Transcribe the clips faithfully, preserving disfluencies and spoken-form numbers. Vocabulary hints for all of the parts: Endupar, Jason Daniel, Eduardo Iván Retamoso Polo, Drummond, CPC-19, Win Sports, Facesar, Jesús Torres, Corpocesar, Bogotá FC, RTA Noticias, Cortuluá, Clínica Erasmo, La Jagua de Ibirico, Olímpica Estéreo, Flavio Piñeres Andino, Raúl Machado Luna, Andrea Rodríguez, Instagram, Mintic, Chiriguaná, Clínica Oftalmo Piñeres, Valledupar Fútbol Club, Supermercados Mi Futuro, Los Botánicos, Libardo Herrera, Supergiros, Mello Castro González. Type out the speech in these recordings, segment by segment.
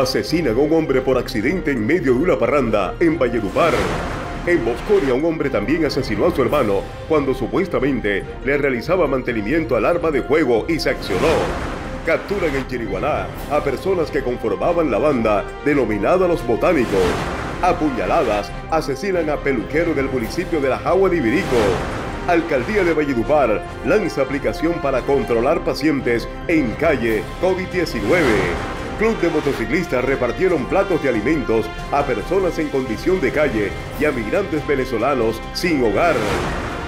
Asesinan a un hombre por accidente en medio de una parranda en Valledupar. En Bosconia, un hombre también asesinó a su hermano cuando supuestamente le realizaba mantenimiento al arma de fuego y se accionó. Capturan en Chiriguaná a personas que conformaban la banda denominada Los Botánicos. Apuñaladas, asesinan a peluquero del municipio de La Jagua de Ibirico. Alcaldía de Valledupar lanza aplicación para controlar pacientes en calle COVID diecinueve. Club de motociclistas repartieron platos de alimentos a personas en condición de calle y a migrantes venezolanos sin hogar.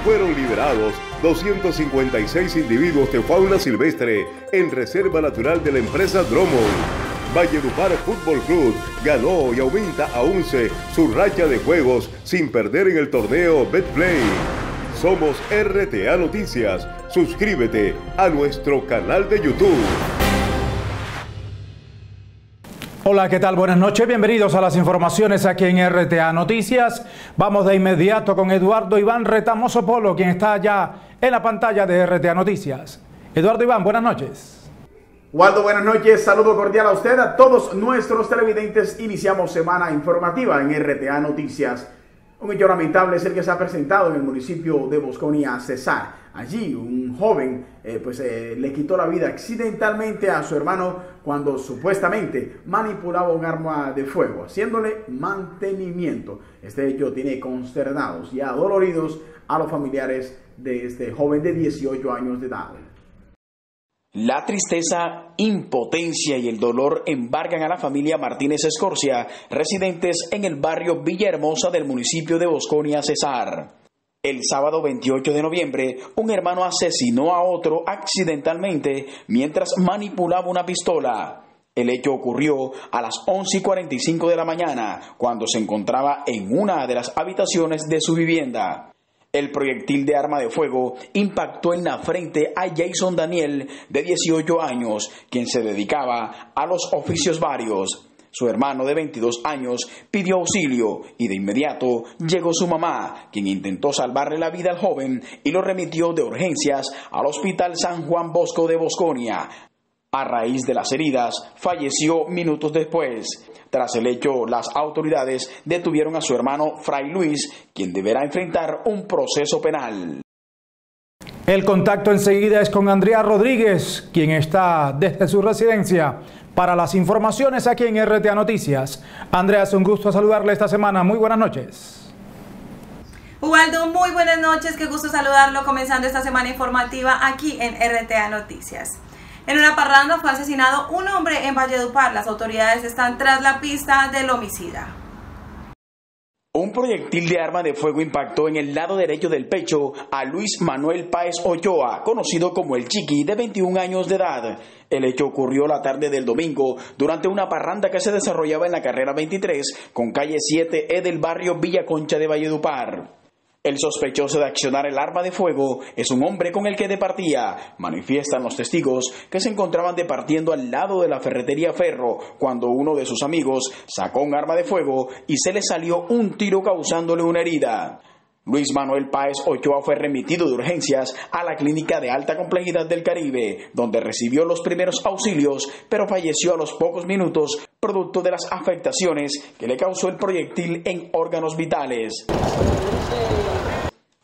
Fueron liberados doscientos cincuenta y seis individuos de fauna silvestre en Reserva Natural de la empresa Drummond. Valledupar Fútbol Club ganó y aumenta a once su racha de juegos sin perder en el torneo Betplay. Somos R T A Noticias. Suscríbete a nuestro canal de YouTube. Hola, ¿qué tal? Buenas noches, bienvenidos a las informaciones aquí en R T A Noticias. Vamos de inmediato con Eduardo Iván Retamoso Polo, quien está allá en la pantalla de R T A Noticias. Eduardo Iván, buenas noches. Waldo, buenas noches, saludo cordial a usted, a todos nuestros televidentes. Iniciamos semana informativa en R T A Noticias. Un hecho lamentable es el que se ha presentado en el municipio de Bosconia, Cesar. Allí un joven eh, pues, eh, le quitó la vida accidentalmente a su hermano cuando supuestamente manipulaba un arma de fuego, haciéndole mantenimiento. Este hecho tiene consternados y adoloridos a los familiares de este joven de dieciocho años de edad. La tristeza, impotencia y el dolor embargan a la familia Martínez Escorcia, residentes en el barrio Villahermosa del municipio de Bosconia, Cesar. El sábado veintiocho de noviembre, un hermano asesinó a otro accidentalmente mientras manipulaba una pistola. El hecho ocurrió a las once y cuarenta y cinco de la mañana, cuando se encontraba en una de las habitaciones de su vivienda. El proyectil de arma de fuego impactó en la frente a Jason Daniel, de dieciocho años, quien se dedicaba a los oficios varios. Su hermano de veintidós años pidió auxilio y de inmediato llegó su mamá, quien intentó salvarle la vida al joven y lo remitió de urgencias al Hospital San Juan Bosco de Bosconia. A raíz de las heridas, falleció minutos después. Tras el hecho, las autoridades detuvieron a su hermano Fray Luis, quien deberá enfrentar un proceso penal. El contacto enseguida es con Andrea Rodríguez, quien está desde su residencia para las informaciones aquí en R T A Noticias. Andrea, es un gusto saludarle esta semana. Muy buenas noches. Ubaldo, muy buenas noches. Qué gusto saludarlo comenzando esta semana informativa aquí en R T A Noticias. En una parranda fue asesinado un hombre en Valledupar. Las autoridades están tras la pista del homicida. Un proyectil de arma de fuego impactó en el lado derecho del pecho a Luis Manuel Páez Ochoa, conocido como el Chiqui, de veintiún años de edad. El hecho ocurrió la tarde del domingo durante una parranda que se desarrollaba en la carrera veintitrés con calle siete E del barrio Villa Concha de Valledupar. El sospechoso de accionar el arma de fuego es un hombre con el que departía, manifiestan los testigos que se encontraban departiendo al lado de la ferretería Ferro cuando uno de sus amigos sacó un arma de fuego y se le salió un tiro causándole una herida. Luis Manuel Páez Ochoa fue remitido de urgencias a la Clínica de Alta Complejidad del Caribe, donde recibió los primeros auxilios, pero falleció a los pocos minutos, producto de las afectaciones que le causó el proyectil en órganos vitales.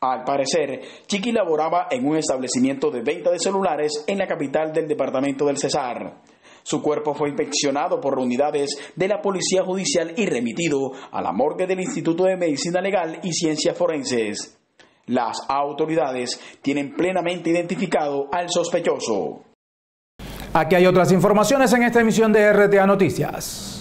Al parecer, Chiqui laboraba en un establecimiento de venta de celulares en la capital del departamento del Cesar. Su cuerpo fue inspeccionado por unidades de la Policía Judicial y remitido a la morgue del Instituto de Medicina Legal y Ciencias Forenses. Las autoridades tienen plenamente identificado al sospechoso. Aquí hay otras informaciones en esta emisión de R T A Noticias.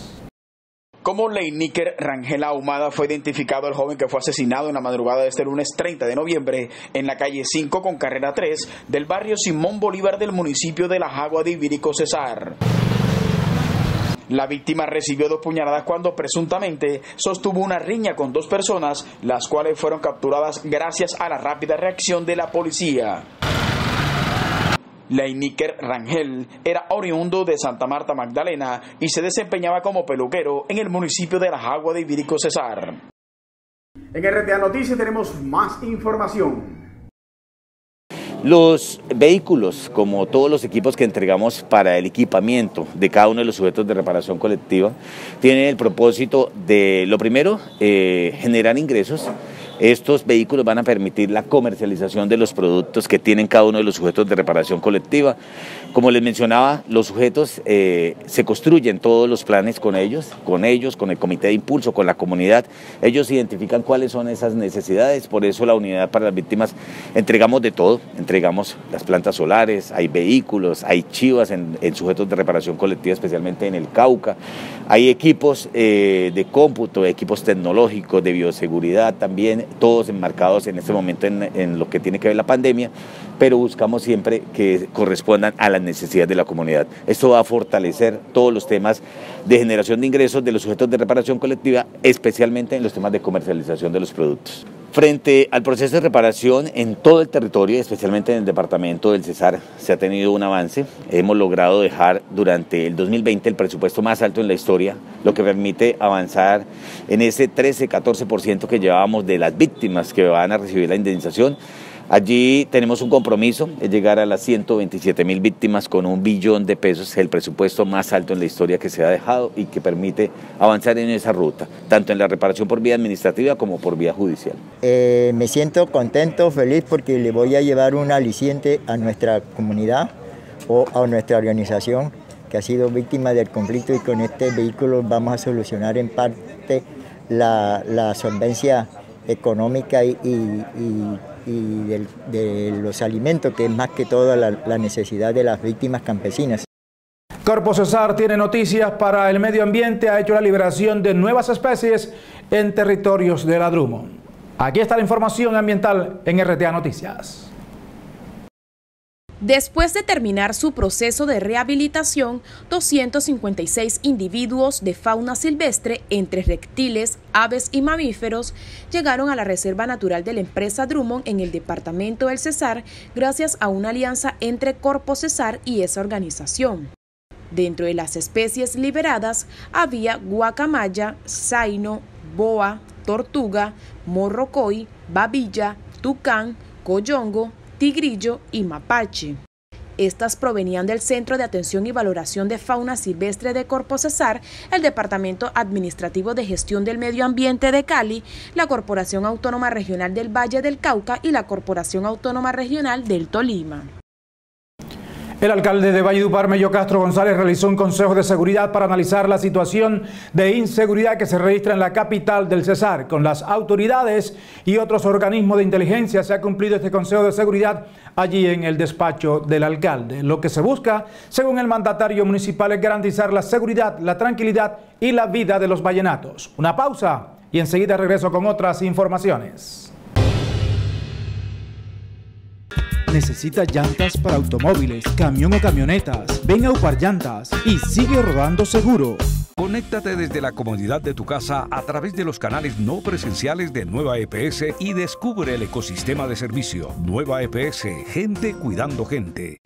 Como Leiniker Rangel Ahumada fue identificado el joven que fue asesinado en la madrugada de este lunes treinta de noviembre en la calle cinco con carrera tres del barrio Simón Bolívar del municipio de La Jagua de Ibirico, Cesar. La víctima recibió dos puñaladas cuando presuntamente sostuvo una riña con dos personas, las cuales fueron capturadas gracias a la rápida reacción de la policía. Leiniker Rangel era oriundo de Santa Marta Magdalena y se desempeñaba como peluquero en el municipio de La Jagua de Ibirico, Cesar. En R T A Noticias tenemos más información. Los vehículos, como todos los equipos que entregamos para el equipamiento de cada uno de los sujetos de reparación colectiva, tienen el propósito de, lo primero, eh, generar ingresos. Estos vehículos van a permitir la comercialización de los productos que tienen cada uno de los sujetos de reparación colectiva. Como les mencionaba, los sujetos eh, se construyen todos los planes con ellos, con ellos, con el comité de impulso, con la comunidad. Ellos identifican cuáles son esas necesidades, por eso la unidad para las víctimas entregamos de todo. Entregamos las plantas solares, hay vehículos, hay chivas en, en sujetos de reparación colectiva, especialmente en el Cauca. Hay equipos eh, de cómputo, equipos tecnológicos, de bioseguridad también, todos enmarcados en este momento en, en lo que tiene que ver la pandemia, pero buscamos siempre que correspondan a las necesidades de la comunidad. Esto va a fortalecer todos los temas de generación de ingresos de los sujetos de reparación colectiva, especialmente en los temas de comercialización de los productos. Frente al proceso de reparación en todo el territorio, especialmente en el departamento del Cesar, se ha tenido un avance. Hemos logrado dejar durante el dos mil veinte el presupuesto más alto en la historia, lo que permite avanzar en ese trece, catorce por ciento que llevábamos de las víctimas que van a recibir la indemnización. Allí tenemos un compromiso de llegar a las ciento veintisiete mil víctimas con un billón de pesos, el presupuesto más alto en la historia que se ha dejado y que permite avanzar en esa ruta, tanto en la reparación por vía administrativa como por vía judicial. Eh, me siento contento, feliz, porque le voy a llevar un aliciente a nuestra comunidad o a nuestra organización que ha sido víctima del conflicto, y con este vehículo vamos a solucionar en parte la, la solvencia económica y, y, y y del, de los alimentos, que es más que todo la, la necesidad de las víctimas campesinas. Corpocesar tiene noticias para el medio ambiente. Ha hecho la liberación de nuevas especies en territorios de la Drummond. Aquí está la información ambiental en R T A Noticias. Después de terminar su proceso de rehabilitación, doscientos cincuenta y seis individuos de fauna silvestre, entre reptiles, aves y mamíferos, llegaron a la Reserva Natural de la Empresa Drummond en el departamento del Cesar, gracias a una alianza entre Corpocesar y esa organización. Dentro de las especies liberadas había guacamaya, zaino, boa, tortuga, morrocoy, babilla, tucán, coyongo, tigrillo y mapache. Estas provenían del Centro de Atención y Valoración de Fauna Silvestre de Corpocesar, el Departamento Administrativo de Gestión del Medio Ambiente de Cali, la Corporación Autónoma Regional del Valle del Cauca y la Corporación Autónoma Regional del Tolima. El alcalde de Valledupar, Mello Castro González, realizó un consejo de seguridad para analizar la situación de inseguridad que se registra en la capital del Cesar. Con las autoridades y otros organismos de inteligencia se ha cumplido este consejo de seguridad allí en el despacho del alcalde. Lo que se busca, según el mandatario municipal, es garantizar la seguridad, la tranquilidad y la vida de los vallenatos. Una pausa y enseguida regreso con otras informaciones. ¿Necesita llantas para automóviles, camión o camionetas? Ven a Upar Llantas y sigue rodando seguro. Conéctate desde la comodidad de tu casa a través de los canales no presenciales de Nueva E P S y descubre el ecosistema de servicio. Nueva E P S, gente cuidando gente.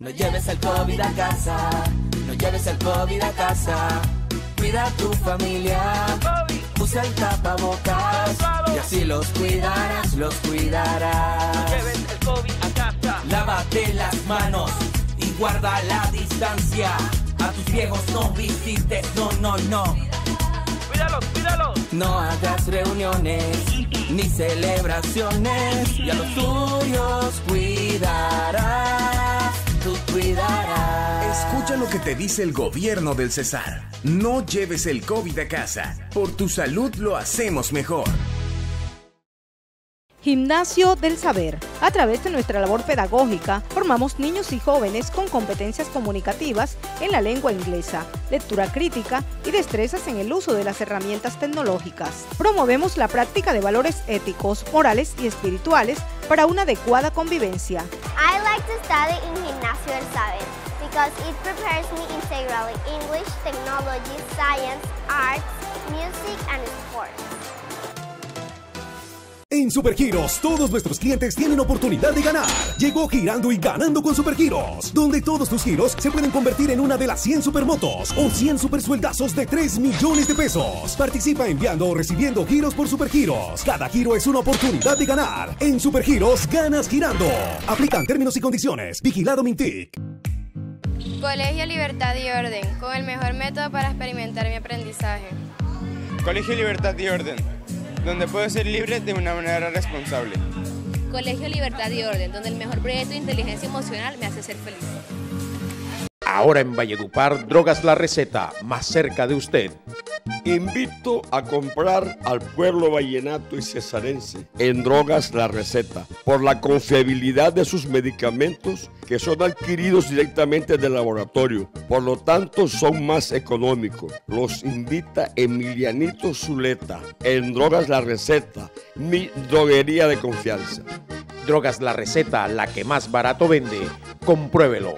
No lleves el COVID a casa, no lleves el COVID a casa. Cuida a tu familia, usa el tapabocas y así los cuidarás, los cuidarás. No lleves el COVID a casa. Lávate las manos y guarda la distancia. A tus viejos no visites, no, no, no. Cuídalos, cuídalos. No hagas reuniones ni celebraciones. Y a los tuyos cuidarás, tú cuidarás. Escucha lo que te dice el gobierno del Cesar. No lleves el COVID a casa. Por tu salud lo hacemos mejor. Gimnasio del Saber. A través de nuestra labor pedagógica, formamos niños y jóvenes con competencias comunicativas en la lengua inglesa, lectura crítica y destrezas en el uso de las herramientas tecnológicas. Promovemos la práctica de valores éticos, morales y espirituales para una adecuada convivencia. I like to study in Gimnasio del Saber because it prepares me integrally English, technology, science, arts, music and sports. En Supergiros, todos nuestros clientes tienen oportunidad de ganar. Llegó girando y ganando con Supergiros, donde todos tus giros se pueden convertir en una de las cien supermotos o cien supersueldazos de tres millones de pesos. Participa enviando o recibiendo giros por Supergiros. Cada giro es una oportunidad de ganar. En Supergiros, ganas girando. Aplican términos y condiciones. Vigilado Mintic. Colegio Libertad y Orden, con el mejor método para experimentar mi aprendizaje. Colegio Libertad y Orden, donde puedo ser libre de una manera responsable. Colegio Libertad y Orden, donde el mejor proyecto de inteligencia emocional me hace ser feliz. Ahora en Valledupar, Drogas La Receta, más cerca de usted. Invito a comprar al pueblo vallenato y cesarense en Drogas La Receta por la confiabilidad de sus medicamentos, que son adquiridos directamente del laboratorio, por lo tanto son más económicos. Los invita Emilianito Zuleta en Drogas La Receta, mi droguería de confianza. Drogas La Receta, la que más barato vende. Compruébelo.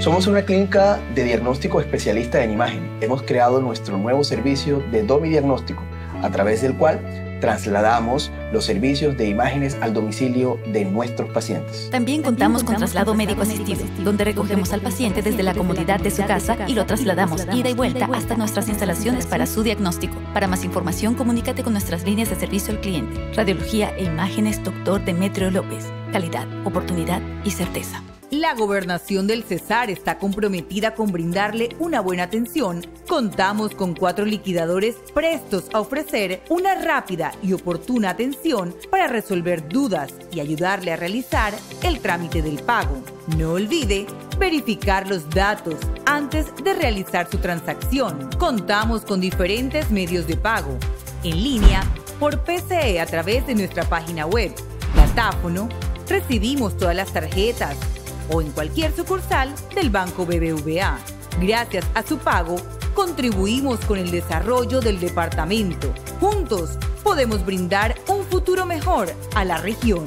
Somos una clínica de diagnóstico especialista en imagen. Hemos creado nuestro nuevo servicio de domidiagnóstico, a través del cual trasladamos los servicios de imágenes al domicilio de nuestros pacientes. También contamos con traslado médico asistido, donde recogemos al paciente desde la comodidad de su casa y lo trasladamos ida y vuelta hasta nuestras instalaciones para su diagnóstico. Para más información, comunícate con nuestras líneas de servicio al cliente. Radiología e imágenes doctor Demetrio López. Calidad, oportunidad y certeza. La Gobernación del Cesar está comprometida con brindarle una buena atención. Contamos con cuatro liquidadores prestos a ofrecer una rápida y oportuna atención para resolver dudas y ayudarle a realizar el trámite del pago. No olvide verificar los datos antes de realizar su transacción. Contamos con diferentes medios de pago, en línea, por P C E a través de nuestra página web, datáfono. Recibimos todas las tarjetas o en cualquier sucursal del Banco B B V A. Gracias a su pago, contribuimos con el desarrollo del departamento. Juntos podemos brindar un futuro mejor a la región.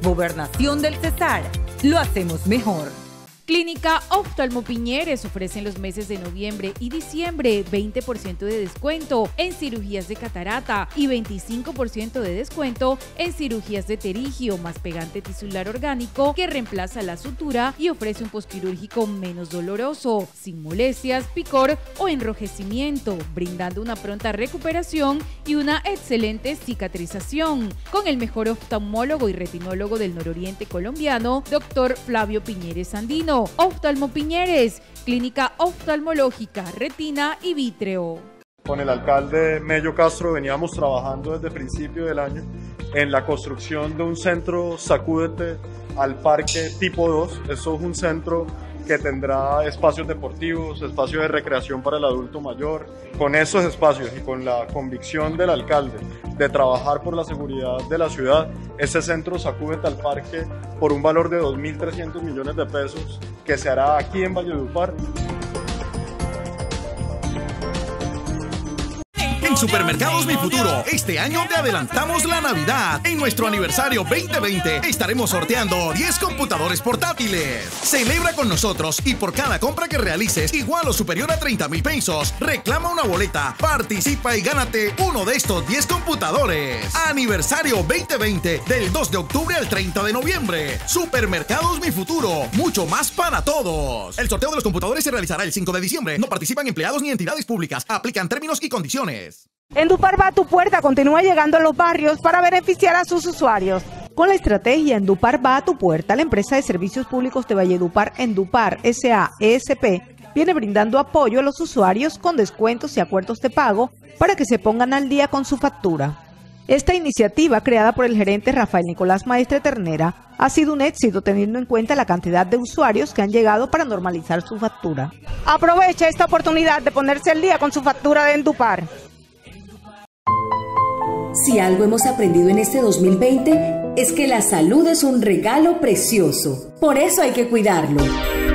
Gobernación del Cesar, lo hacemos mejor. Clínica Oftalmo Piñeres ofrece en los meses de noviembre y diciembre veinte por ciento de descuento en cirugías de catarata y veinticinco por ciento de descuento en cirugías de terigio más pegante tisular orgánico que reemplaza la sutura y ofrece un posquirúrgico menos doloroso, sin molestias, picor o enrojecimiento, brindando una pronta recuperación y una excelente cicatrización. Con el mejor oftalmólogo y retinólogo del nororiente colombiano, doctor Flavio Piñeres Andino. Oftalmo Piñeres, clínica oftalmológica, retina y vítreo. Con el alcalde Mello Castro veníamos trabajando desde principio del año en la construcción de un centro Sacúdete al parque tipo dos. Eso es un centro que tendrá espacios deportivos, espacios de recreación para el adulto mayor. Con esos espacios y con la convicción del alcalde de trabajar por la seguridad de la ciudad, ese centro Sacúdete al parque por un valor de dos mil trescientos millones de pesos que se hará aquí en Valledupar. En Supermercados Mi Futuro, este año te adelantamos la Navidad. En nuestro aniversario veinte veinte estaremos sorteando diez computadores portátiles. Celebra con nosotros y por cada compra que realices igual o superior a treinta mil pesos, reclama una boleta, participa y gánate uno de estos diez computadores. Aniversario veinte veinte del dos de octubre al treinta de noviembre. Supermercados Mi Futuro, mucho más para todos. El sorteo de los computadores se realizará el cinco de diciembre. No participan empleados ni entidades públicas. Aplican términos y condiciones. Endupar va a tu puerta, continúa llegando a los barrios para beneficiar a sus usuarios. Con la estrategia Endupar va a tu puerta, la empresa de servicios públicos de Valledupar, Endupar S A E S P, viene brindando apoyo a los usuarios con descuentos y acuerdos de pago para que se pongan al día con su factura. Esta iniciativa, creada por el gerente Rafael Nicolás Maestre Ternera, ha sido un éxito teniendo en cuenta la cantidad de usuarios que han llegado para normalizar su factura. Aprovecha esta oportunidad de ponerse al día con su factura de Endupar. Si algo hemos aprendido en este dos mil veinte es que la salud es un regalo precioso. Por eso hay que cuidarlo.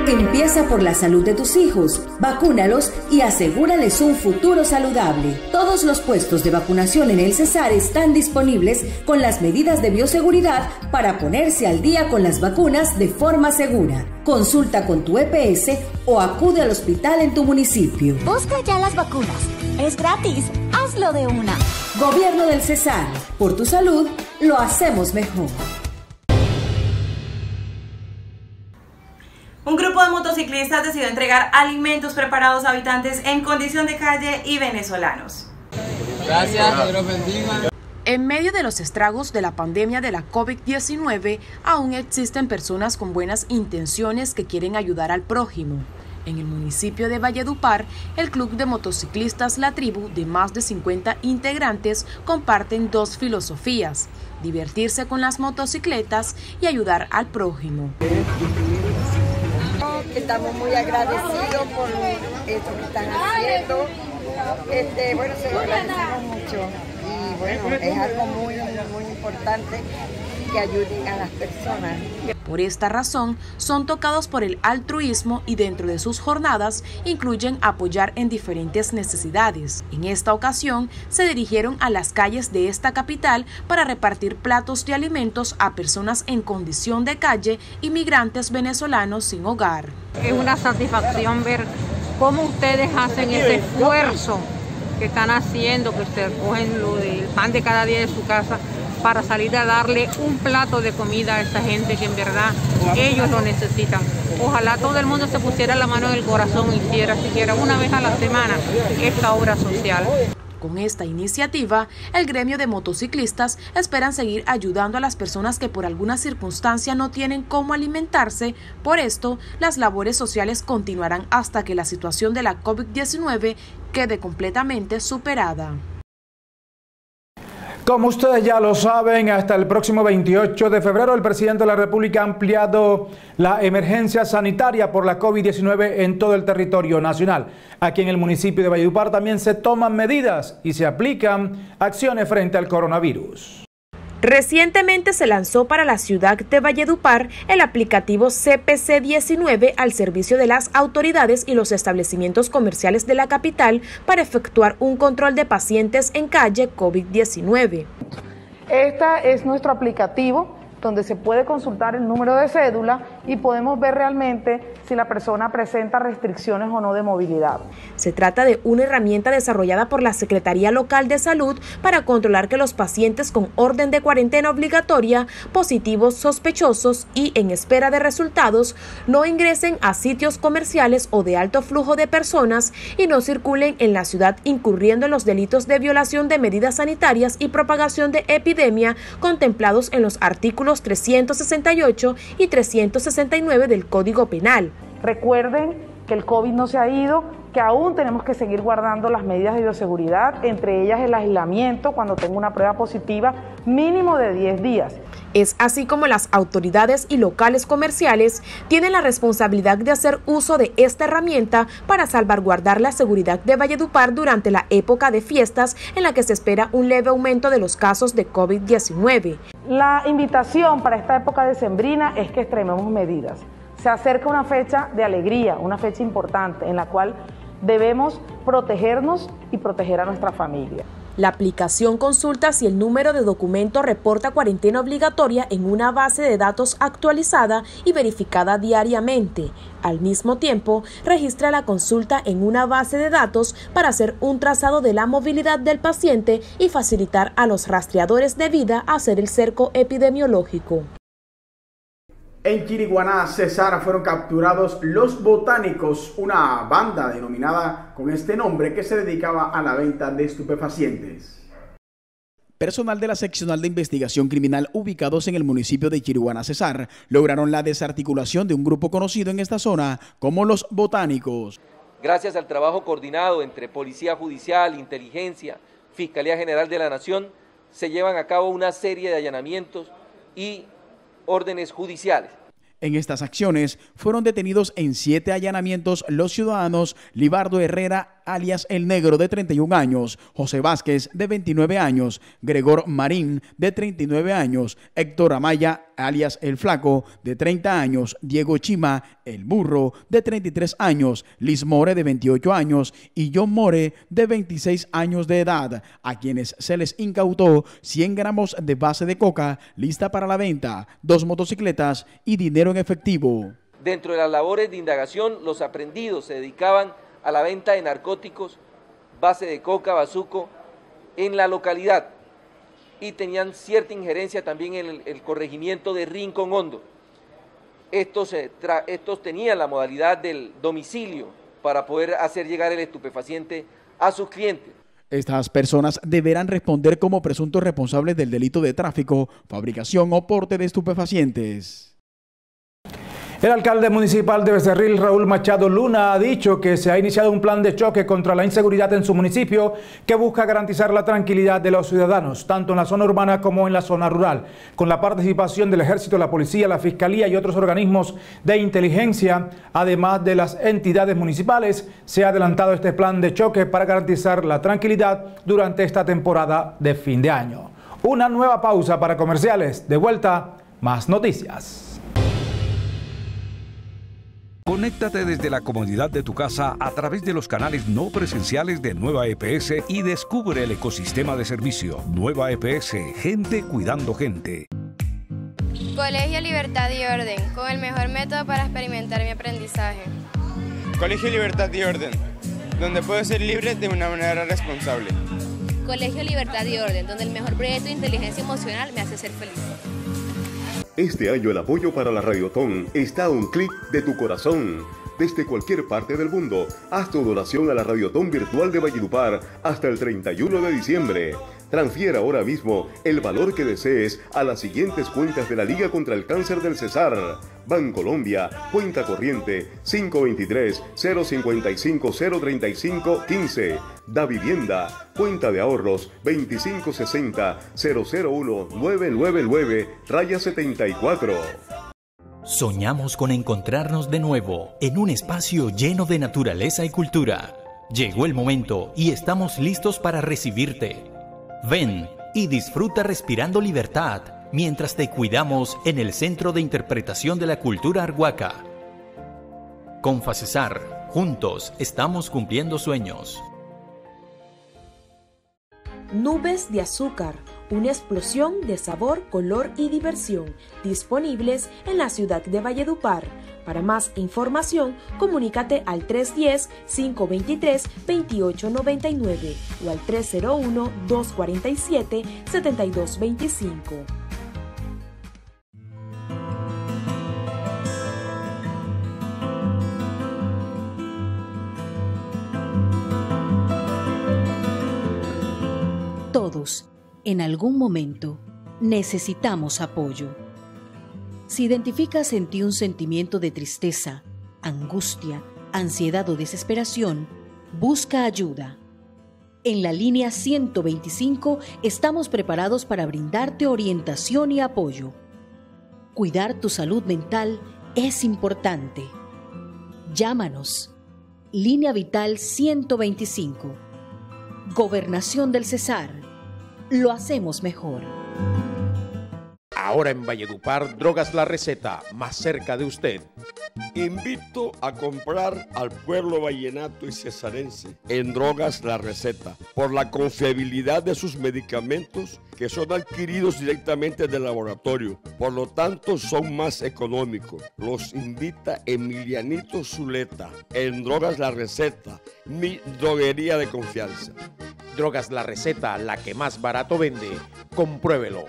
Empieza por la salud de tus hijos, vacúnalos y asegúrales un futuro saludable. Todos los puestos de vacunación en el Cesar están disponibles con las medidas de bioseguridad para ponerse al día con las vacunas de forma segura. Consulta con tu E P S o acude al hospital en tu municipio. Busca ya las vacunas. Es gratis. Hazlo de una. Gobierno del Cesar. Por tu salud, lo hacemos mejor. Un grupo de motociclistas decidió entregar alimentos preparados a habitantes en condición de calle y venezolanos. Gracias, que los bendiga. En medio de los estragos de la pandemia de la COVID diecinueve, aún existen personas con buenas intenciones que quieren ayudar al prójimo. En el municipio de Valledupar, el club de motociclistas La Tribu, de más de cincuenta integrantes, comparten dos filosofías: divertirse con las motocicletas y ayudar al prójimo. Estamos muy agradecidos por esto que están haciendo. Este, bueno, se lo agradecemos mucho. Y bueno, es algo muy, muy importante que ayuden a las personas. Por esta razón, son tocados por el altruismo y dentro de sus jornadas incluyen apoyar en diferentes necesidades. En esta ocasión, se dirigieron a las calles de esta capital para repartir platos de alimentos a personas en condición de calle y migrantes venezolanos sin hogar. Es una satisfacción ver cómo ustedes hacen ese esfuerzo que están haciendo, que ustedes cogen lo del pan de cada día de su casa, para salir a darle un plato de comida a esa gente que en verdad ellos lo necesitan. Ojalá todo el mundo se pusiera la mano en el corazón y hiciera siquiera una vez a la semana esta obra social. Con esta iniciativa, el gremio de motociclistas esperan seguir ayudando a las personas que por alguna circunstancia no tienen cómo alimentarse. Por esto, las labores sociales continuarán hasta que la situación de la COVID diecinueve quede completamente superada. Como ustedes ya lo saben, hasta el próximo veintiocho de febrero el presidente de la República ha ampliado la emergencia sanitaria por la COVID diecinueve en todo el territorio nacional. Aquí en el municipio de Valledupar también se toman medidas y se aplican acciones frente al coronavirus. Recientemente se lanzó para la ciudad de Valledupar el aplicativo C P C diecinueve al servicio de las autoridades y los establecimientos comerciales de la capital para efectuar un control de pacientes en calle COVID diecinueve. Este es nuestro aplicativo donde se puede consultar el número de cédula y podemos ver realmente si la persona presenta restricciones o no de movilidad. Se trata de una herramienta desarrollada por la Secretaría Local de Salud para controlar que los pacientes con orden de cuarentena obligatoria, positivos, sospechosos y en espera de resultados, no ingresen a sitios comerciales o de alto flujo de personas y no circulen en la ciudad incurriendo en los delitos de violación de medidas sanitarias y propagación de epidemia contemplados en los artículos los trescientos sesenta y ocho y trescientos sesenta y nueve del Código Penal. Recuerden que el COVID no se ha ido, que aún tenemos que seguir guardando las medidas de bioseguridad, entre ellas el aislamiento cuando tengo una prueba positiva, mínimo de diez días. Es así como las autoridades y locales comerciales tienen la responsabilidad de hacer uso de esta herramienta para salvaguardar la seguridad de Valledupar durante la época de fiestas en la que se espera un leve aumento de los casos de COVID diecinueve. La invitación para esta época decembrina es que extrememos medidas. Se acerca una fecha de alegría, una fecha importante en la cual debemos protegernos y proteger a nuestra familia. La aplicación consulta si el número de documento reporta cuarentena obligatoria en una base de datos actualizada y verificada diariamente. Al mismo tiempo, registra la consulta en una base de datos para hacer un trazado de la movilidad del paciente y facilitar a los rastreadores de vida hacer el cerco epidemiológico. En Chiriguaná, Cesar, fueron capturados Los Botánicos, una banda denominada con este nombre que se dedicaba a la venta de estupefacientes. Personal de la seccional de investigación criminal ubicados en el municipio de Chiriguaná, Cesar, lograron la desarticulación de un grupo conocido en esta zona como Los Botánicos. Gracias al trabajo coordinado entre Policía Judicial, Inteligencia, Fiscalía General de la Nación, se llevan a cabo una serie de allanamientos y órdenes judiciales. En estas acciones fueron detenidos en siete allanamientos los ciudadanos Libardo Herrera, alias El Negro, de treinta y un años, José Vázquez, de veintinueve años, Gregor Marín, de treinta y nueve años, Héctor Amaya, alias El Flaco, de treinta años, Diego Chima, El Burro, de treinta y tres años, Liz More, de veintiocho años y John More, de veintiséis años de edad, a quienes se les incautó cien gramos de base de coca lista para la venta, dos motocicletas y dinero en efectivo. Dentro de las labores de indagación, los aprendidos se dedicaban a la venta de narcóticos, base de coca, bazuco, en la localidad y tenían cierta injerencia también en el, el corregimiento de Rincón Hondo. Estos, estos tenían la modalidad del domicilio para poder hacer llegar el estupefaciente a sus clientes. Estas personas deberán responder como presuntos responsables del delito de tráfico, fabricación o porte de estupefacientes. El alcalde municipal de Becerril, Raúl Machado Luna, ha dicho que se ha iniciado un plan de choque contra la inseguridad en su municipio que busca garantizar la tranquilidad de los ciudadanos, tanto en la zona urbana como en la zona rural, con la participación del Ejército, la Policía, la Fiscalía y otros organismos de inteligencia, además de las entidades municipales. Se ha adelantado este plan de choque para garantizar la tranquilidad durante esta temporada de fin de año. Una nueva pausa para comerciales. De vuelta, más noticias. Conéctate desde la comodidad de tu casa a través de los canales no presenciales de Nueva E P S y descubre el ecosistema de servicio. Nueva E P S, gente cuidando gente. Colegio Libertad y Orden, con el mejor método para experimentar mi aprendizaje. Colegio Libertad y Orden, donde puedo ser libre de una manera responsable. Colegio Libertad y Orden, donde el mejor proyecto de inteligencia emocional me hace ser feliz. Este año el apoyo para la Radiotón está a un clic de tu corazón. Desde cualquier parte del mundo, haz tu donación a la Radiotón Virtual de Valledupar hasta el treinta y uno de diciembre. Transfiera ahora mismo el valor que desees a las siguientes cuentas de la Liga contra el Cáncer del Cesar: Bancolombia, cuenta corriente cinco dos tres, cero cinco cinco, cero tres cinco, uno cinco, Da Vivienda, cuenta de ahorros veinticinco sesenta, cero cero uno, novecientos noventa y nueve, setenta y cuatro. Soñamos con encontrarnos de nuevo en un espacio lleno de naturaleza y cultura. Llegó el momento y estamos listos para recibirte. Ven y disfruta respirando libertad mientras te cuidamos en el Centro de Interpretación de la Cultura Arhuaca. Con Facesar, juntos estamos cumpliendo sueños. Nubes de azúcar, una explosión de sabor, color y diversión, disponibles en la ciudad de Valledupar. Para más información, comunícate al tres uno cero, cinco dos tres, dos ocho nueve nueve o al tres cero uno, dos cuatro siete, siete dos dos cinco. Todos, en algún momento, necesitamos apoyo. Si identificas en ti un sentimiento de tristeza, angustia, ansiedad o desesperación, busca ayuda. En la línea ciento veinticinco estamos preparados para brindarte orientación y apoyo. Cuidar tu salud mental es importante. Llámanos. Línea Vital ciento veinticinco. Gobernación del Cesar. Lo hacemos mejor. Ahora en Valledupar, Drogas La Receta, más cerca de usted. Invito a comprar al pueblo vallenato y cesarense en Drogas La Receta por la confiabilidad de sus medicamentos, que son adquiridos directamente del laboratorio, por lo tanto son más económicos. Los invita Emilianito Zuleta en Drogas La Receta, mi droguería de confianza. Drogas La Receta, la que más barato vende. Compruébelo.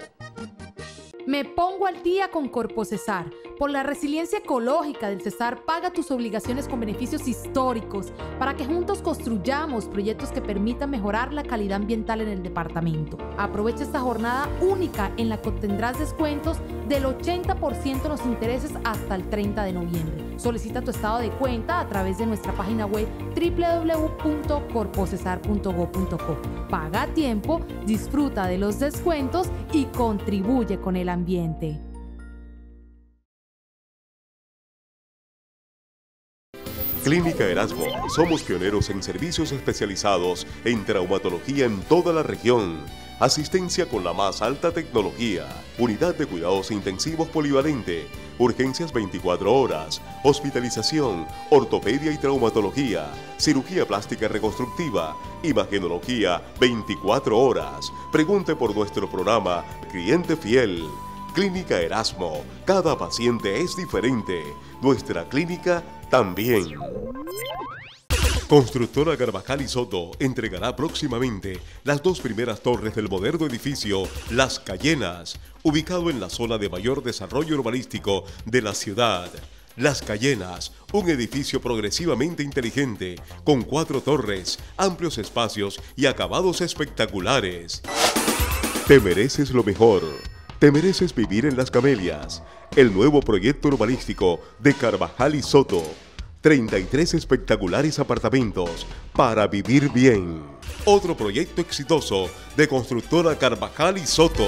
Me pongo al día con Corpocesar. Por la resiliencia ecológica del Cesar, paga tus obligaciones con beneficios históricos para que juntos construyamos proyectos que permitan mejorar la calidad ambiental en el departamento. Aprovecha esta jornada única en la que obtendrás descuentos del ochenta por ciento en los intereses hasta el treinta de noviembre. Solicita tu estado de cuenta a través de nuestra página web doble u doble u doble u punto corpocesar punto gob punto co. Paga a tiempo, disfruta de los descuentos y contribuye con el ambiente. Clínica Erasmo. Somos pioneros en servicios especializados en traumatología en toda la región. Asistencia con la más alta tecnología. Unidad de cuidados intensivos polivalente. Urgencias veinticuatro horas. Hospitalización. Ortopedia y traumatología. Cirugía plástica reconstructiva. Imagenología veinticuatro horas. Pregunte por nuestro programa Cliente Fiel. Clínica Erasmo. Cada paciente es diferente. Nuestra clínica también. Constructora Carvajal y Soto entregará próximamente las dos primeras torres del moderno edificio Las Callenas, ubicado en la zona de mayor desarrollo urbanístico de la ciudad. Las Callenas, un edificio progresivamente inteligente, con cuatro torres, amplios espacios y acabados espectaculares. Te mereces lo mejor. Te mereces vivir en Las Camelias, el nuevo proyecto urbanístico de Carvajal y Soto. treinta y tres espectaculares apartamentos para vivir bien. Otro proyecto exitoso de Constructora Carvajal y Soto.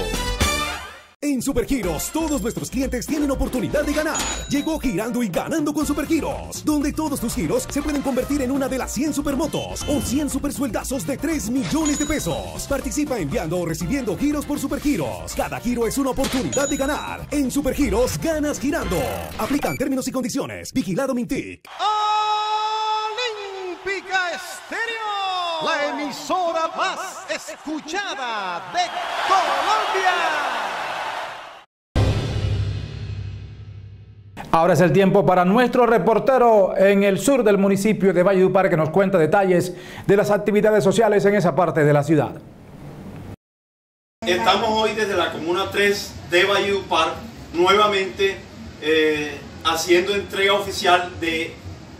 En Supergiros, todos nuestros clientes tienen oportunidad de ganar. Llegó girando y ganando con Supergiros, donde todos tus giros se pueden convertir en una de las cien supermotos o cien supersueldazos de tres millones de pesos. Participa enviando o recibiendo giros por Supergiros. Cada giro es una oportunidad de ganar. En Supergiros, ganas girando. Aplican términos y condiciones. Vigilado Mintic. Olímpica Estéreo, la emisora más escuchada de Colombia. Ahora es el tiempo para nuestro reportero en el sur del municipio de Valledupar, que nos cuenta detalles de las actividades sociales en esa parte de la ciudad. Estamos hoy desde la Comuna tres de Valledupar, nuevamente eh, haciendo entrega oficial de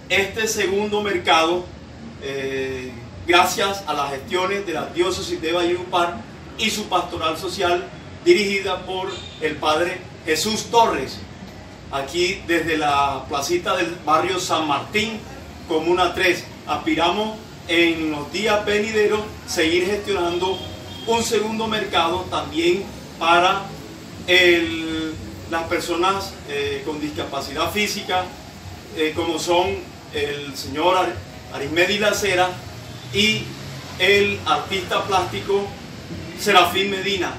este segundo mercado, eh, gracias a las gestiones de la diócesis de Valledupar y su pastoral social dirigida por el padre Jesús Torres. Aquí desde la placita del barrio San Martín, Comuna tres, aspiramos en los días venideros seguir gestionando un segundo mercado también para el, las personas eh, con discapacidad física, eh, como son el señor Arismendi Lacera y el artista plástico Serafín Medina.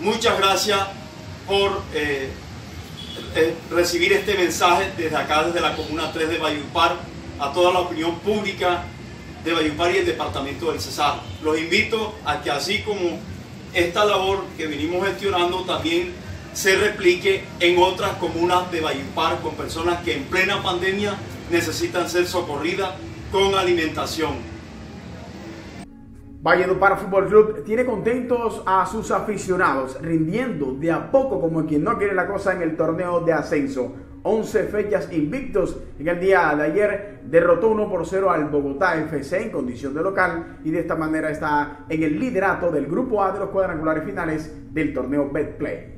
Muchas gracias por Eh, recibir este mensaje desde acá, desde la Comuna tres de Valledupar, a toda la opinión pública de Valledupar y el departamento del Cesar. Los invito a que, así como esta labor que venimos gestionando, también se replique en otras comunas de Valledupar, con personas que en plena pandemia necesitan ser socorridas con alimentación. Valledupar Fútbol Club tiene contentos a sus aficionados, rindiendo de a poco como quien no quiere la cosa en el torneo de ascenso. once fechas invictos. En el día de ayer derrotó uno por cero al Bogotá F C en condición de local, y de esta manera está en el liderato del grupo A de los cuadrangulares finales del torneo Betplay.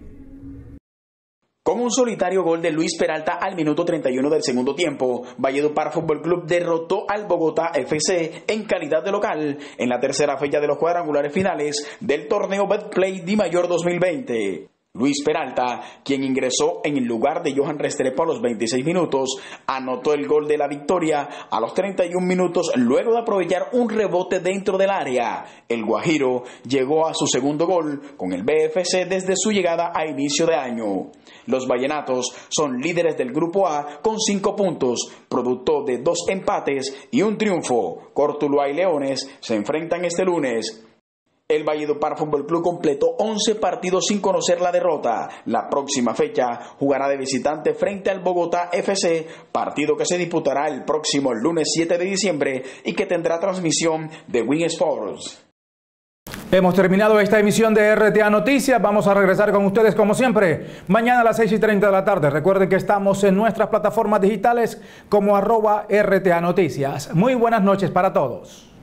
Con un solitario gol de Luis Peralta al minuto treinta y uno del segundo tiempo, Valledupar Fútbol Club derrotó al Bogotá F C en calidad de local en la tercera fecha de los cuadrangulares finales del torneo Betplay Di Mayor dos mil veinte. Luis Peralta, quien ingresó en el lugar de Johan Restrepo a los veintiséis minutos, anotó el gol de la victoria a los treinta y uno minutos luego de aprovechar un rebote dentro del área. El guajiro llegó a su segundo gol con el B F C desde su llegada a inicio de año. Los vallenatos son líderes del Grupo A con cinco puntos, producto de dos empates y un triunfo. Cortuluá y Leones se enfrentan este lunes. El Valledupar Fútbol Club completó once partidos sin conocer la derrota. La próxima fecha jugará de visitante frente al Bogotá F C, partido que se disputará el próximo lunes siete de diciembre y que tendrá transmisión de Win Sports. Hemos terminado esta emisión de R T A Noticias. Vamos a regresar con ustedes como siempre mañana a las seis y treinta de la tarde. Recuerden que estamos en nuestras plataformas digitales como arroba R T A Noticias. Muy buenas noches para todos.